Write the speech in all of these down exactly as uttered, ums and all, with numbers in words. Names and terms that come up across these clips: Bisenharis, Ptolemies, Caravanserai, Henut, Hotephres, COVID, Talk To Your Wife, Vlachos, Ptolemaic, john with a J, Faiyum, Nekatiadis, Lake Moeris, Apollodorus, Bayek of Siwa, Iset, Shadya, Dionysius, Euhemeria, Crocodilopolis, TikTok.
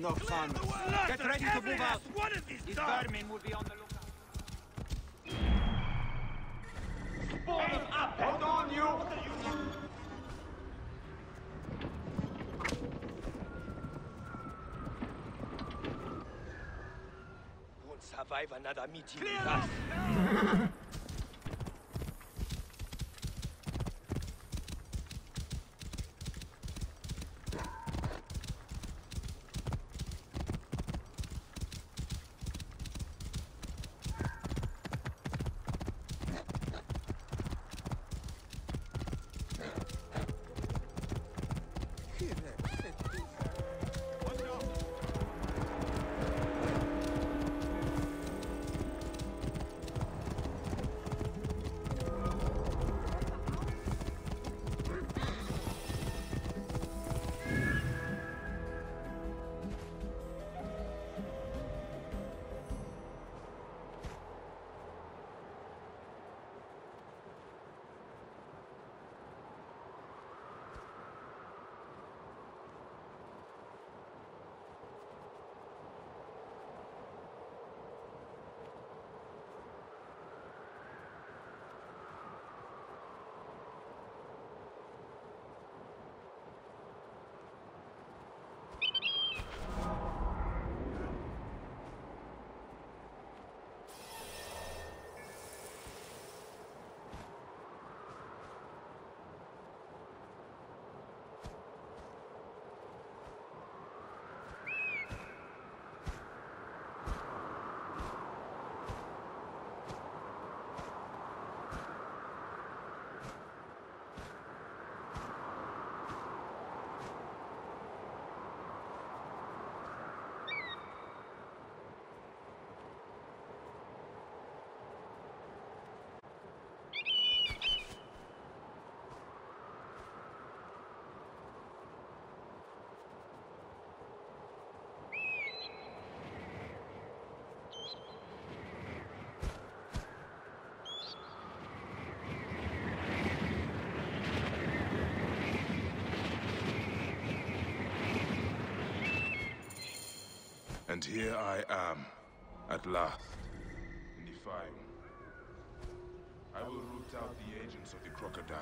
No farmers. Get ready to move out. One of these vermin will be on the lookout. Ball them up. Hold on, you. What are you doing? Won't survive another meeting with us. And here I am, at last, in the Faiyum. I will root out the agents of the crocodile.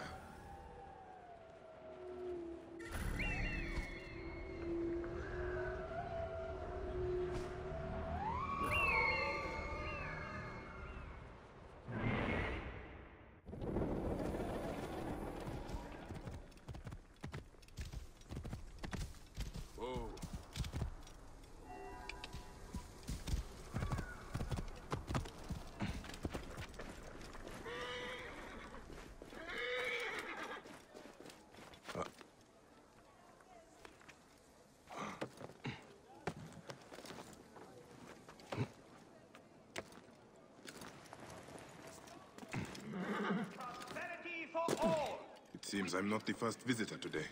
Seems I'm not the first visitor today.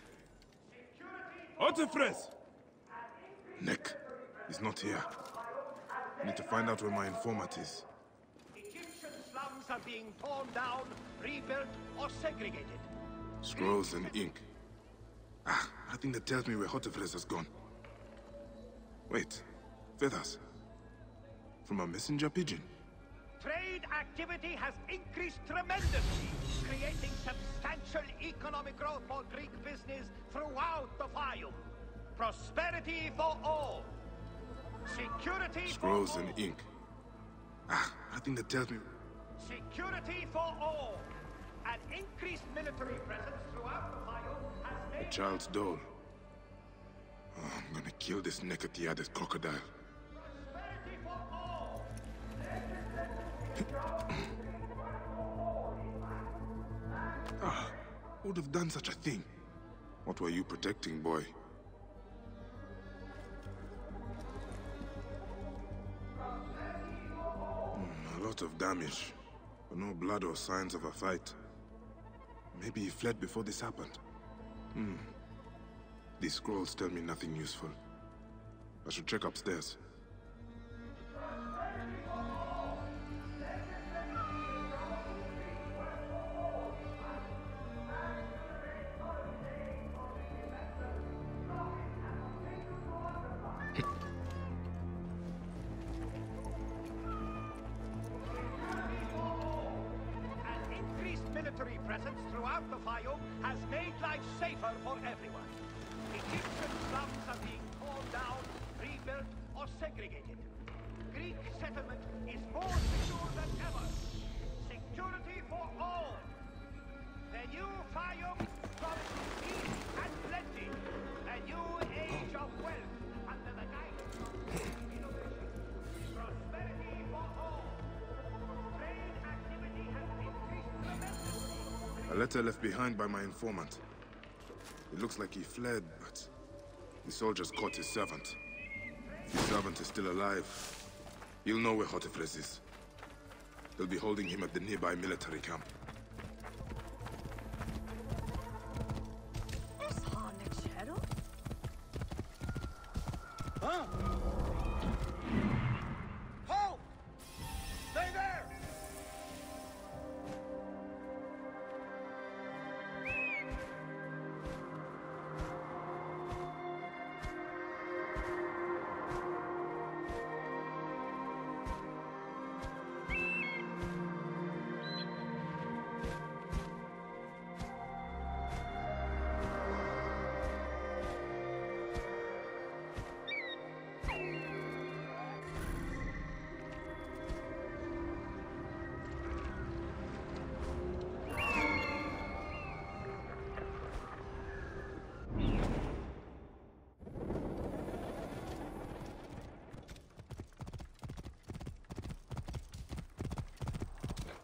Hotephres! Nek is not here. I need to find out where my informant is. Egyptian slums are being torn down, rebuilt, or segregated. Scrolls and ink. Ah, nothing that tells me where Hotephres has gone. Wait, feathers. From a messenger pigeon. Trade activity has increased tremendously, creating substantial economic growth for Greek business throughout the Faiyum. Prosperity for all. Security Scrolls for all. Scrolls and ink. Ah, nothing that tells me. Security for all. An increased military presence throughout the Faiyum has made... A child's doll. Oh, I'm gonna kill this Nekatiadis crocodile. Prosperity for all. Ah, who would have done such a thing? What were you protecting, boy? A lot of damage, but no blood or signs of a fight. Maybe he fled before this happened. Hmm. These scrolls tell me nothing useful. I should check upstairs. Letter left behind by my informant. It looks like he fled, but the soldiers caught his servant. If his servant is still alive, you'll know where Hotephres is. They'll be holding him at the nearby military camp.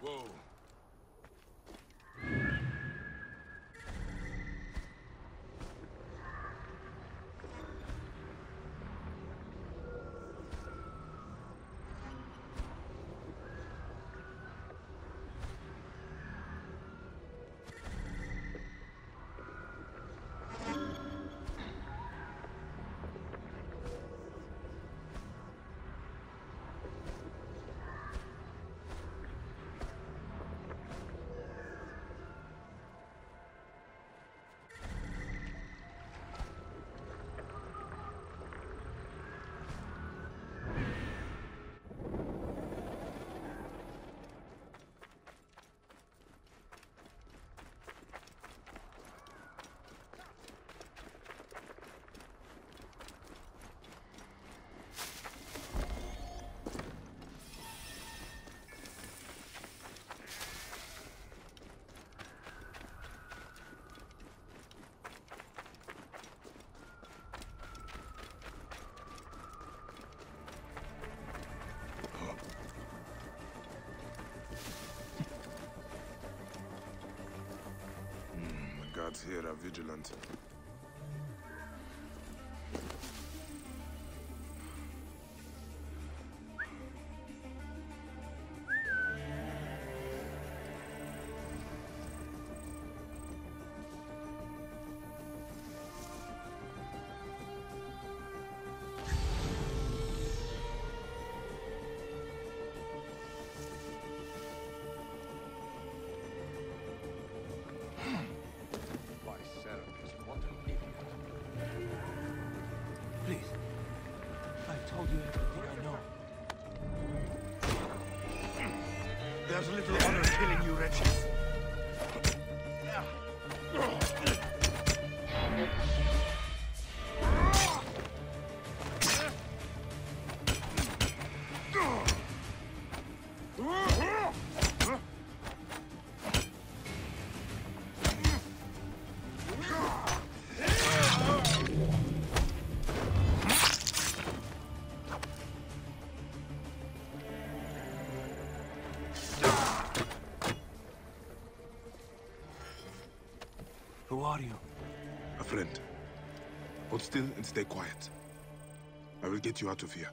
Whoa. Guards here are vigilant. There's little honor in killing you wretches. Friend, hold still and stay quiet. I will get you out of here.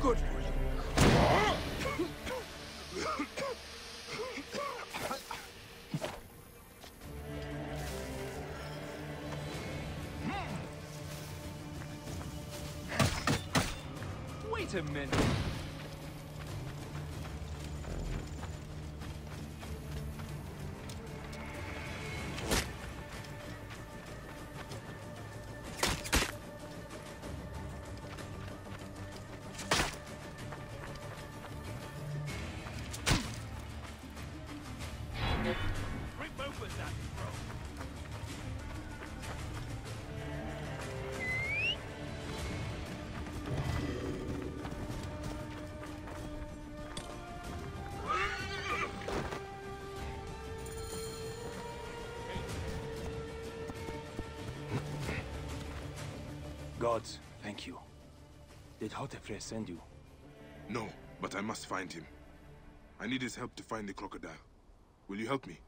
Good for you. Wait a minute. Gods, thank you. Did Hotephres send you? No, but I must find him. I need his help to find the crocodile. Will you help me?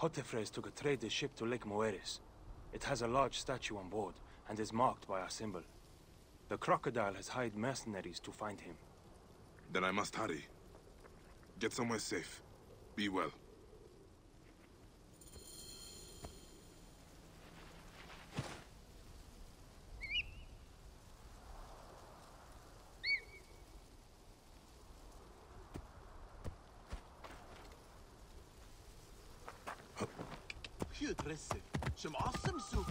Hotephres took a trader ship to Lake Moeris. It has a large statue on board, and is marked by our symbol. The crocodile has hired mercenaries to find him. Then I must hurry. Get somewhere safe. Be well. Some awesome soup.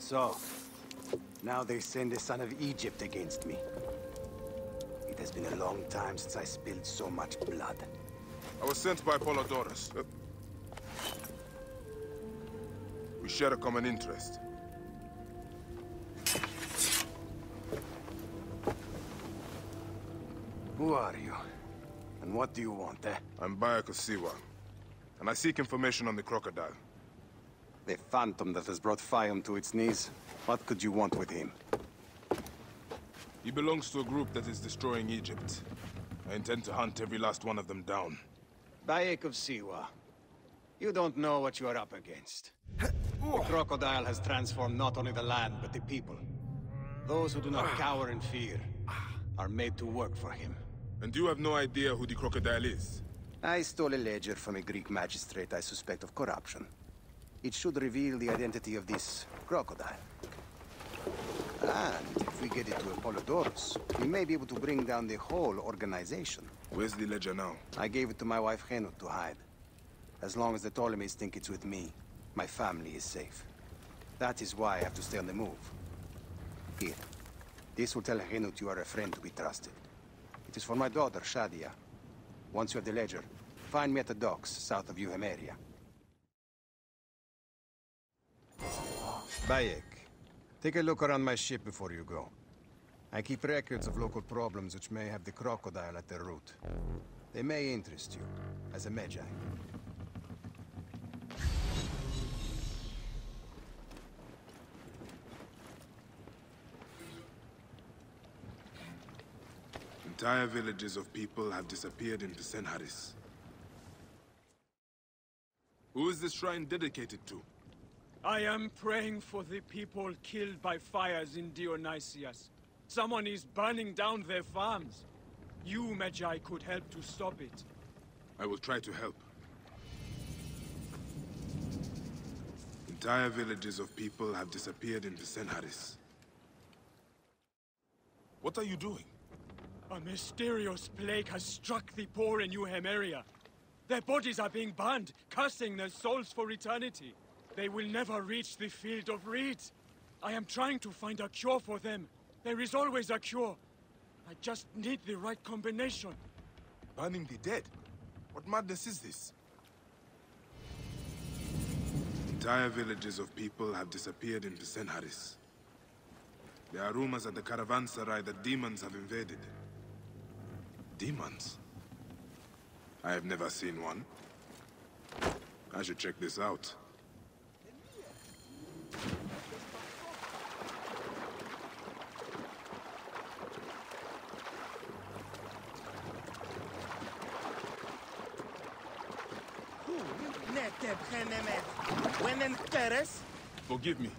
So, now they send the son of Egypt against me. It has been a long time since I spilled so much blood. I was sent by Apollodorus. Uh, we share a common interest. Who are you? And what do you want, eh? I'm Bayek of Siwa, and I seek information on the crocodile. The phantom that has brought Faiyum to its knees. What could you want with him? He belongs to a group that is destroying Egypt. I intend to hunt every last one of them down. Bayek of Siwa. You don't know what you are up against. The crocodile has transformed not only the land, but the people. Those who do not cower in fear are made to work for him. And you have no idea who the crocodile is? I stole a ledger from a Greek magistrate I suspect of corruption. It should reveal the identity of this crocodile. And if we get it to Apollodorus, we may be able to bring down the whole organization. Where's the ledger now? I gave it to my wife Henut to hide. As long as the Ptolemies think it's with me, my family is safe. That is why I have to stay on the move. Here. This will tell Henut you are a friend to be trusted. It is for my daughter, Shadya. Once you have the ledger, find me at the docks south of Euhemeria. Bayek, take a look around my ship before you go. I keep records of local problems which may have the crocodile at their root. They may interest you as a magi. Entire villages of people have disappeared in Bisenharis. Who is this shrine dedicated to? I am praying for the people killed by fires in Dionysius. Someone is burning down their farms. You, Magi, could help to stop it. I will try to help. Entire villages of people have disappeared in Bisenharis. What are you doing? A mysterious plague has struck the poor in Euhemeria. Their bodies are being burned, cursing their souls for eternity. They will never reach the field of reeds. I am trying to find a cure for them. There is always a cure. I just need the right combination. Burning the dead? What madness is this? Entire villages of people have disappeared in Bisenharis. There are rumors at the Caravanserai that demons have invaded. Demons? I have never seen one. I should check this out. Forgive me.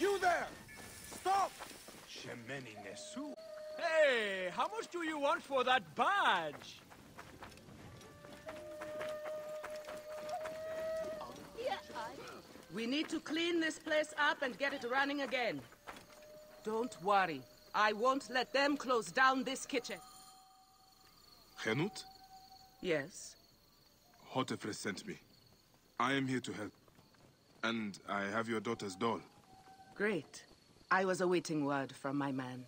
You there! Stop! Hey, how much do you want for that badge? We need to clean this place up and get it running again. Don't worry. I won't let them close down this kitchen. Henut? Yes? Hotephres sent me. I am here to help. And I have your daughter's doll. Great. I was awaiting word from my man.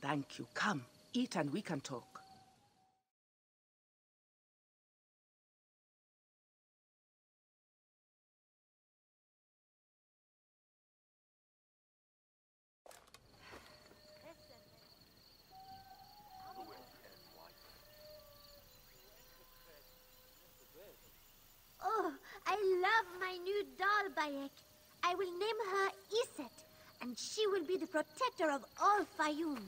Thank you. Come, eat and we can talk. I love my new doll, Bayek. I will name her Iset, and she will be the protector of all Faiyum.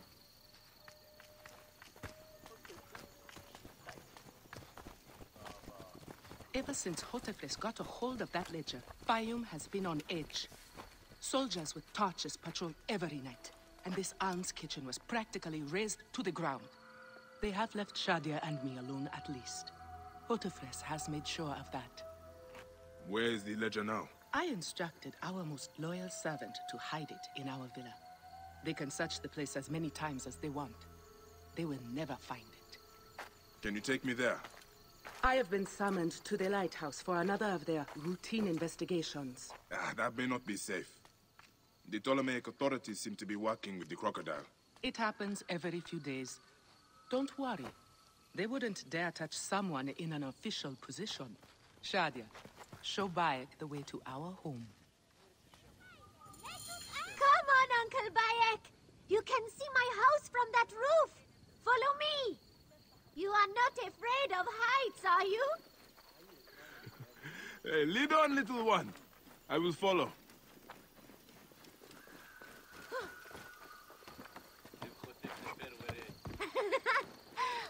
Ever since Hotephres got a hold of that ledger, Faiyum has been on edge. Soldiers with torches patrol every night, and this alms kitchen was practically razed to the ground. They have left Shadya and me alone at least. Hotephres has made sure of that. Where is the ledger now? I instructed our most loyal servant to hide it in our villa. They can search the place as many times as they want. They will never find it. Can you take me there? I have been summoned to the lighthouse for another of their routine investigations. Ah, that may not be safe. The Ptolemaic authorities seem to be working with the crocodile. It happens every few days. Don't worry. They wouldn't dare touch someone in an official position. Shadya, show Bayek the way to our home. Come on, Uncle Bayek! You can see my house from that roof! Follow me! You are not afraid of heights, are you? Hey, lead on, little one. I will follow.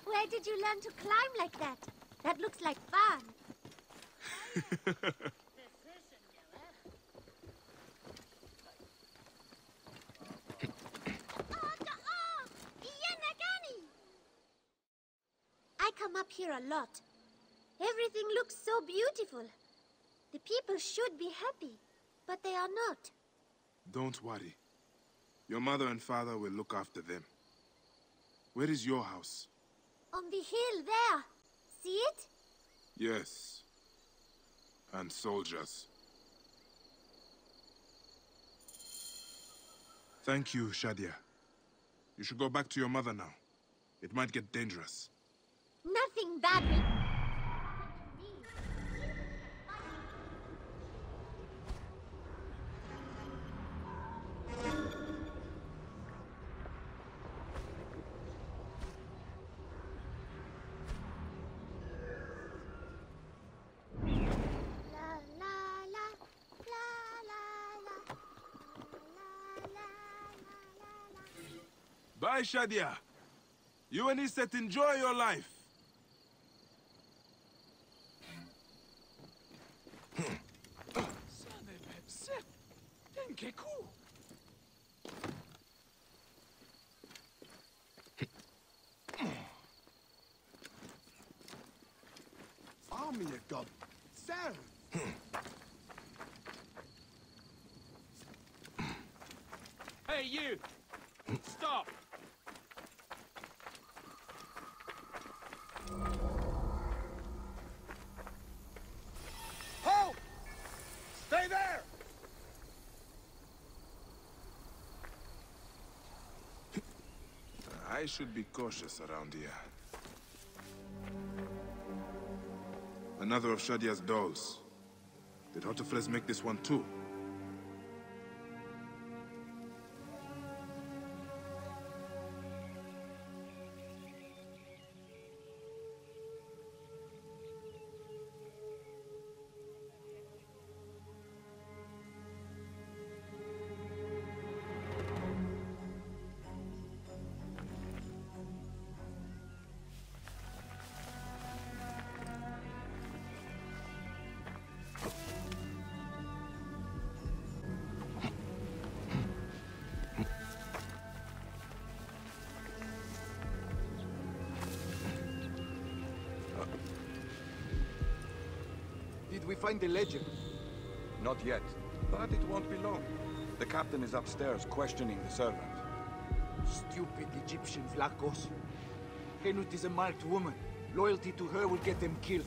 Where did you learn to climb like that? That looks like fun. I come up here a lot. Everything looks so beautiful. The people should be happy, but they are not. Don't worry. Your mother and father will look after them. Where is your house? On the hill there. See it? Yes. And soldiers. Thank you, Shadya. You should go back to your mother now. It might get dangerous. Nothing bad will... Bye, Shadya. You and Iset enjoy your life. Hey, you! Stop! Halt! Stay there! I should be cautious around here. Another of Shadya's dolls. Did Hotephres make this one too? We find the ledger. Not yet, but it won't be long. The captain is upstairs questioning the servant. Stupid Egyptian Vlachos. Henut is a marked woman. Loyalty to her will get them killed.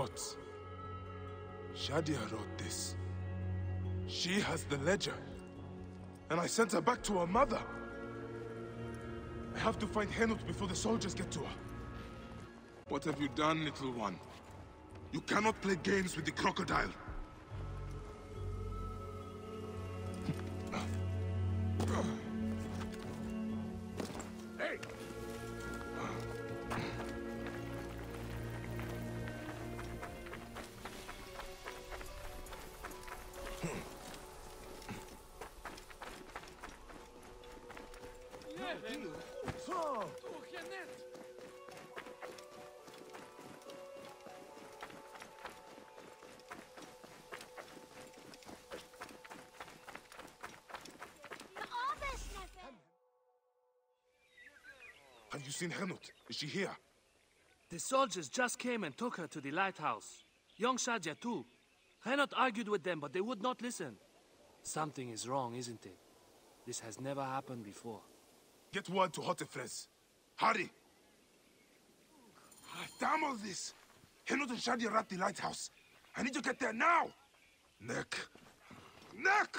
gods. Shadya wrote this. She has the ledger. And I sent her back to her mother. I have to find Henut before the soldiers get to her. What have you done, little one? You cannot play games with the crocodile. Hey! Have you seen Henut? Is she here? The soldiers just came and took her to the lighthouse. Young Shadya too. Henut argued with them, but they would not listen. Something is wrong, isn't it? This has never happened before. Get word to Hotephres. Hurry! Damn all this! Henut and Shadya are at the lighthouse. I need to get there now! Nek! Nek!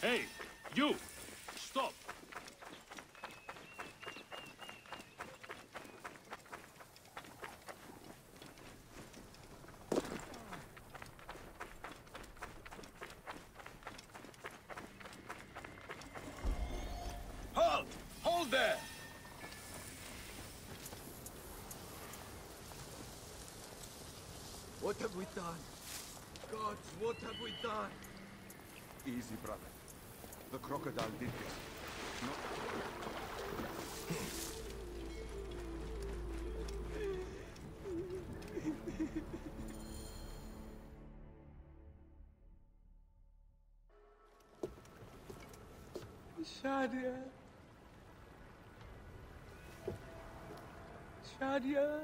Hey, you! Stop! Halt! Hold there! What have we done? Gods, what have we done? Easy, brother. The crocodile did this. No. Shadya. Shadya.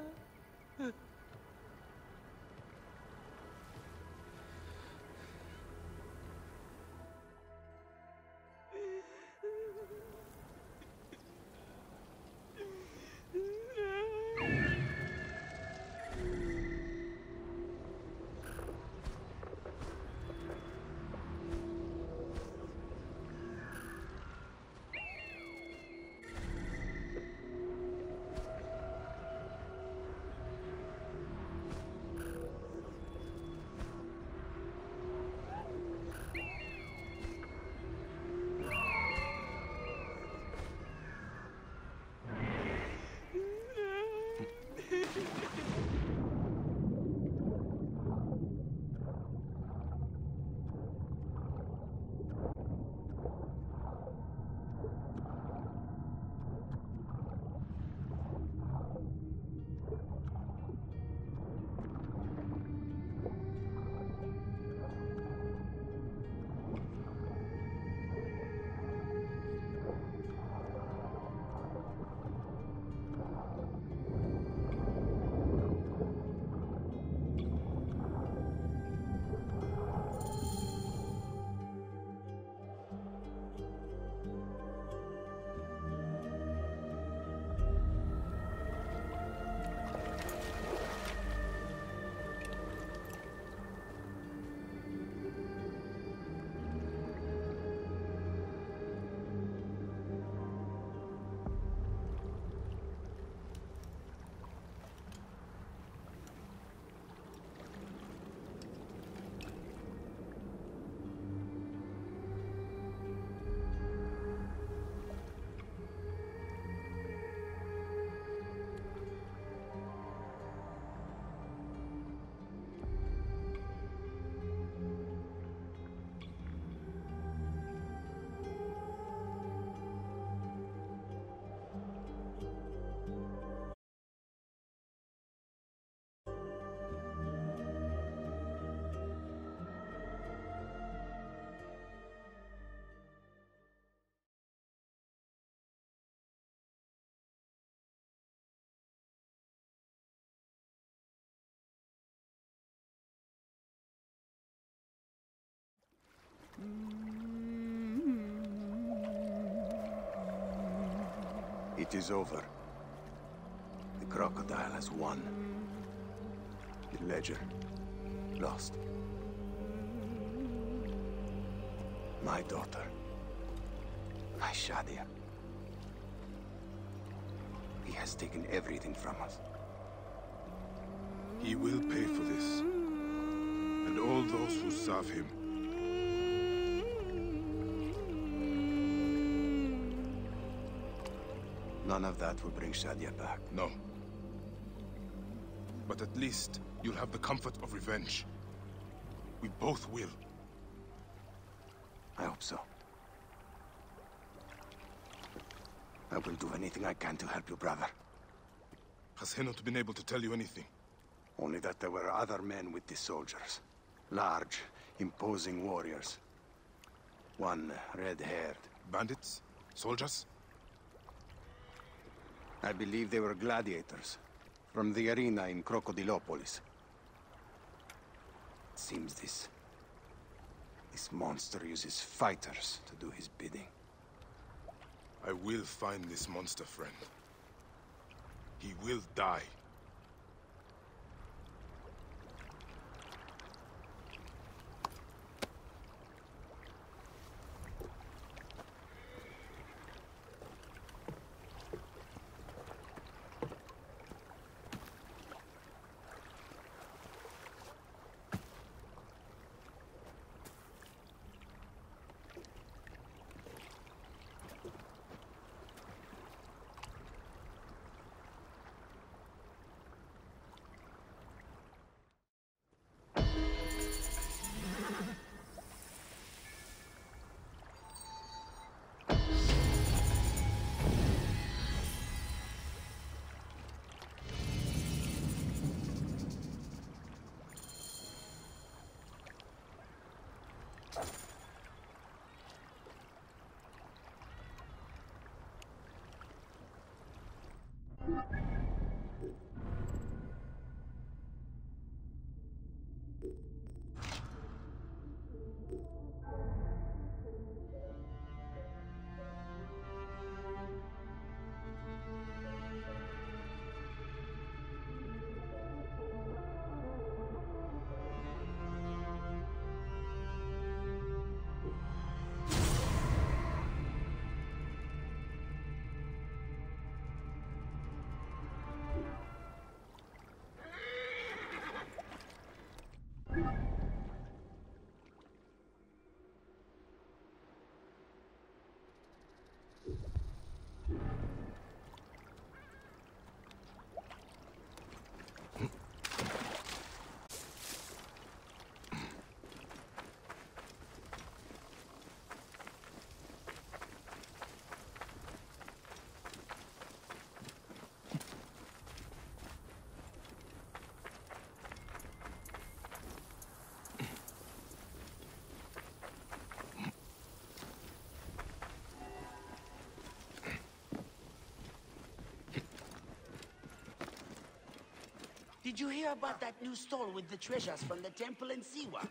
It is over. The crocodile has won. The ledger lost. My daughter. My Shadya. He has taken everything from us. He will pay for this. And all those who serve him. None of that will bring Shadya back. No. But at least you'll have the comfort of revenge. We both will. I hope so. I will do anything I can to help you, brother. Has Henut been able to tell you anything? Only that there were other men with the soldiers. Large, imposing warriors. One red-haired. Bandits? Soldiers? I believe they were gladiators. From the arena in Crocodilopolis. It seems this... This monster uses fighters to do his bidding. I will find this monster, friend. He will die. Did you hear about that new stall with the treasures from the temple in Siwa?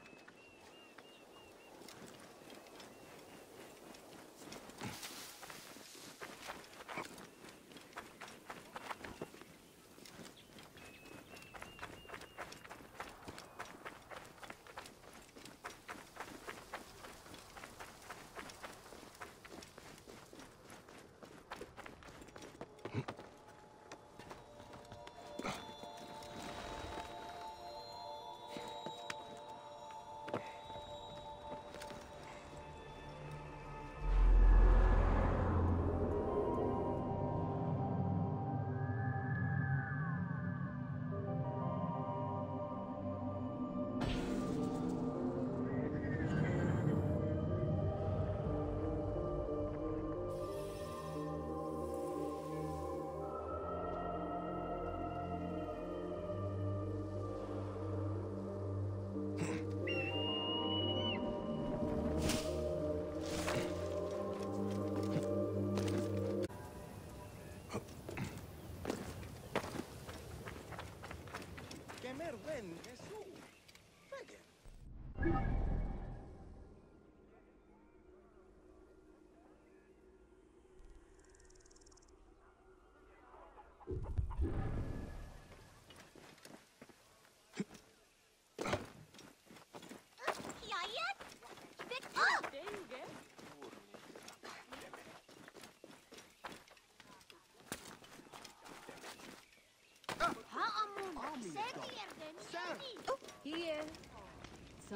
Here.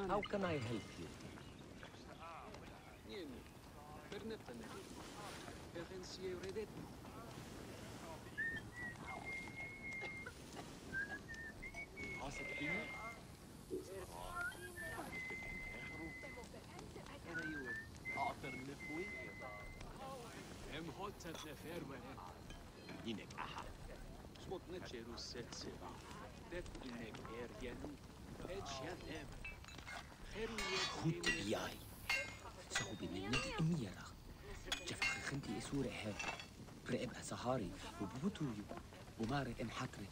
How can I help you? خد بياعي صحبي مني أميرة جفخ خنتي إسورة هاي رقبها سهاري وبوتويو ومارة انحكرت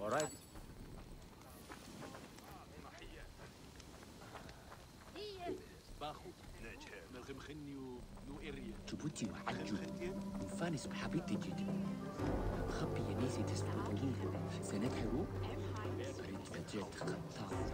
All right. جبتي وعجبتي وفانس بحبيبتي جدي مخبية نيزي تسبوتيها سنة حروب بريد فجأة خطار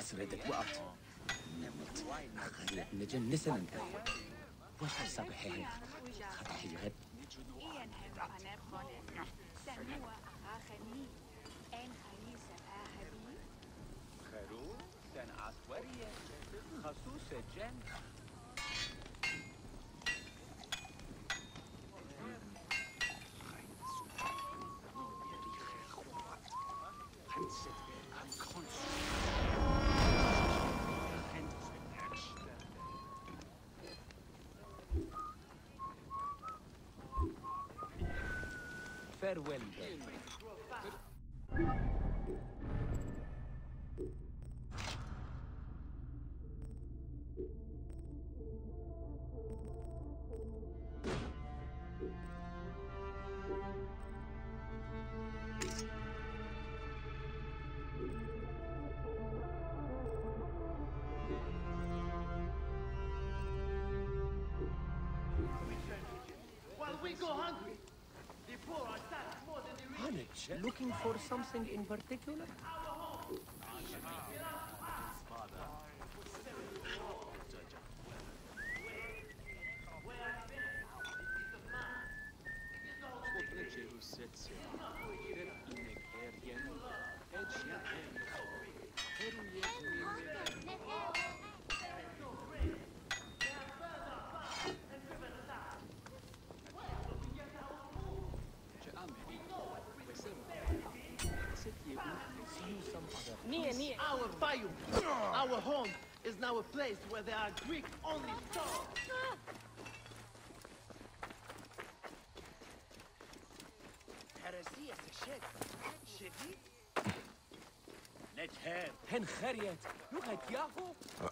سردك وقت نمت خلت نجن نسلم وحر صباحي خطحي الغد Farewell then. Well, we go hungry. Looking for something in particular? Thank you. Tower of Faiyum. Our home is now a place where there are Greek-only stars. Let her. Henchariat, look at Yahoo.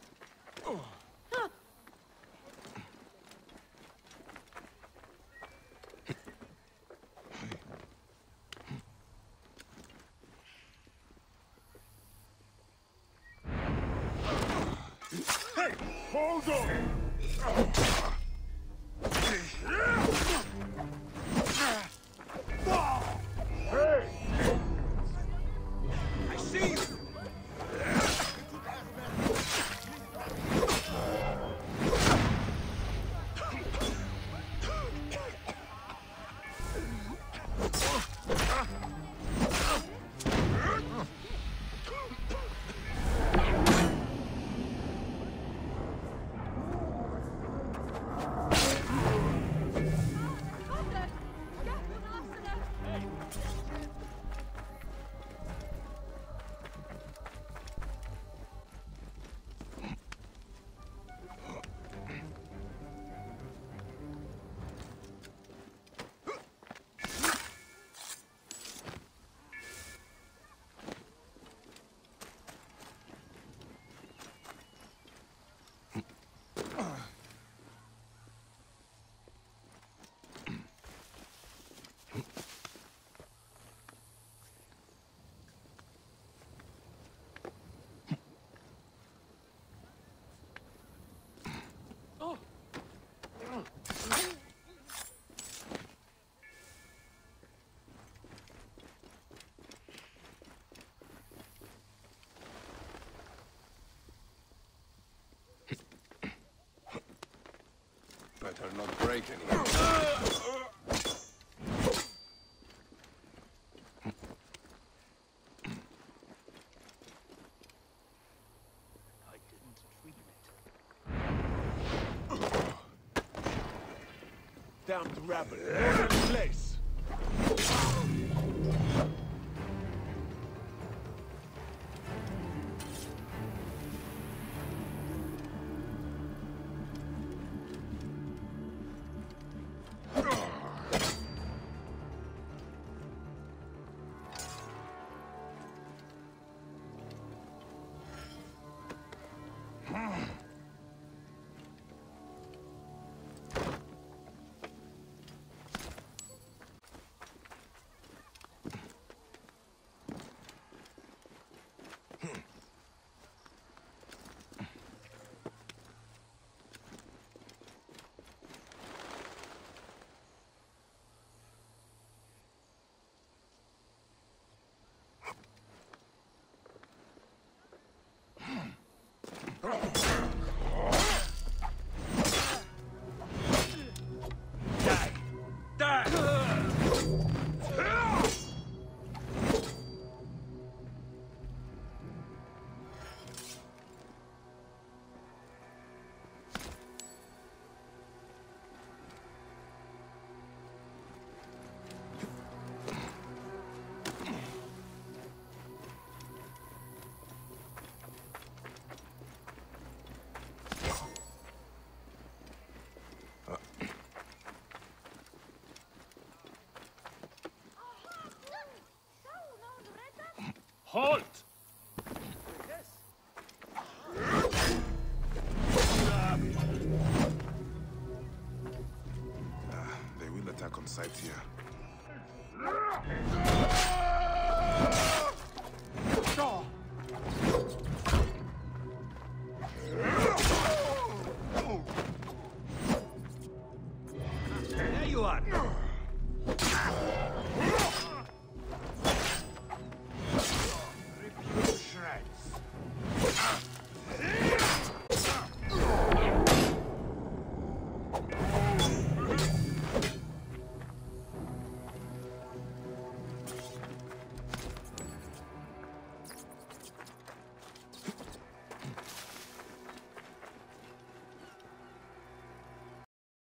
Hold on! Hey! I see you! Better not break anything. Damned rabble, what a place! Die! Die! Halt! Uh, they will attack on sight here. Ah!